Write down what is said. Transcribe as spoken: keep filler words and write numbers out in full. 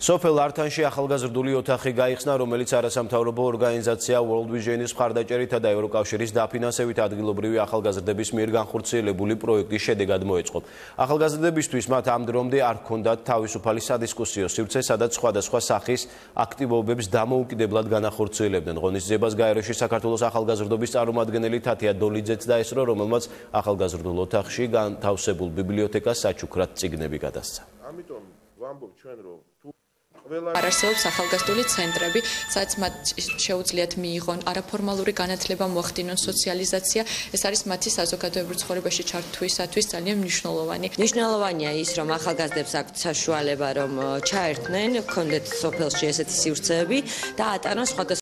Sofel Artanში ახალგაზრდულიო თაჩიგაი ხსნა, რომელიც არასამთავრობო ორგანიზაცია World Vision-ის მხარდაჭერითა და ევროკავშირის დაფინანსებით ადგილობრივი ახალგაზრდების მიერ განხორციელებული პროექტის შედეგად მოეწყო. Ახალგაზრდებისთვის მათ ამ დრომდე არ ჰქონდათ თავისუფალი სადისკუსიო სივრცე, სადაც სხვადასხვა სახის აქტივობებს დამოუკიდებლად განახორციელებდნენ. Ღონისძიებას გაეროში საქართველოს ახალგაზრდობის წარმომადგენელი თათია დოლიძეც დაესწრო, რომელმაც ახალგაზრდულო თაჩში განთავსებულ ბიბლიოთეკას საჩუქრად წიგნები გადასცა. ამიტომ ვამბობ ჩვენ რომ არსებობს ახალგაზრდული ცენტრები, სადაც მათ შეუძლიათ მიიღონ არაფორმალური განათლება, მოახდინონ სოციალიზაცია. ეს არის მათი საზოგადოებრივ ცხოვრებაში ჩართვისათვის ძალიან მნიშვნელოვანი. Მნიშვნელოვანია ის, რომ ახალგაზრდებს აქვთ საშუალება, რომ ჩაერთნენ, ჰქონდეთ სოფელში ესეთი სივრცეები და ატარონ სხვადასხვა